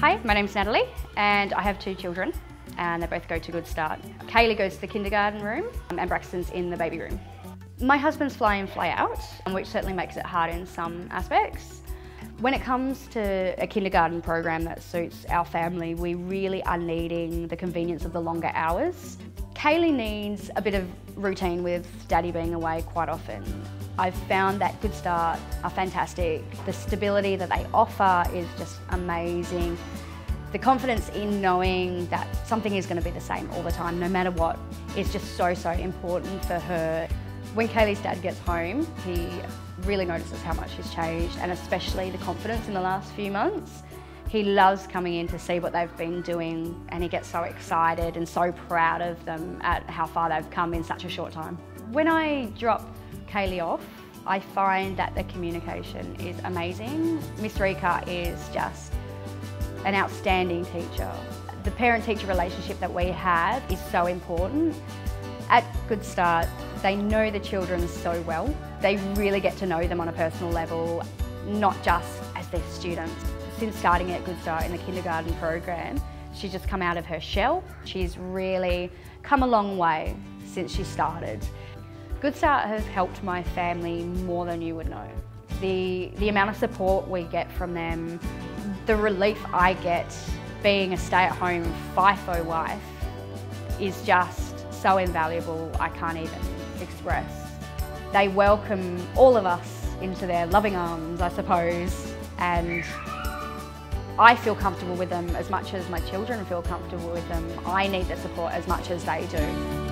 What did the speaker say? Hi, my name's Natalie and I have two children and they both go to Goodstart. Kaylee goes to the kindergarten room and Braxton's in the baby room. My husband's fly in, fly out, which certainly makes it hard in some aspects. When it comes to a kindergarten program that suits our family, we really are needing the convenience of the longer hours. Kaylee needs a bit of routine with Daddy being away quite often. I've found that Goodstart are fantastic. The stability that they offer is just amazing. The confidence in knowing that something is going to be the same all the time, no matter what, is just so important for her. When Kaylee's dad gets home, he really notices how much he's changed, and especially the confidence in the last few months. He loves coming in to see what they've been doing and he gets so excited and so proud of them at how far they've come in such a short time. When I drop Kaylee off, I find that the communication is amazing. Miss Rika is just an outstanding teacher. The parent-teacher relationship that we have is so important. At Goodstart, they know the children so well. They really get to know them on a personal level, not just as their students. Since starting at Goodstart in the kindergarten program, she's just come out of her shell. She's really come a long way since she started. Goodstart has helped my family more than you would know. The amount of support we get from them, the relief I get being a stay-at-home FIFO wife is just so invaluable, I can't even express. They welcome all of us into their loving arms, I suppose, and I feel comfortable with them as much as my children feel comfortable with them. I need their support as much as they do.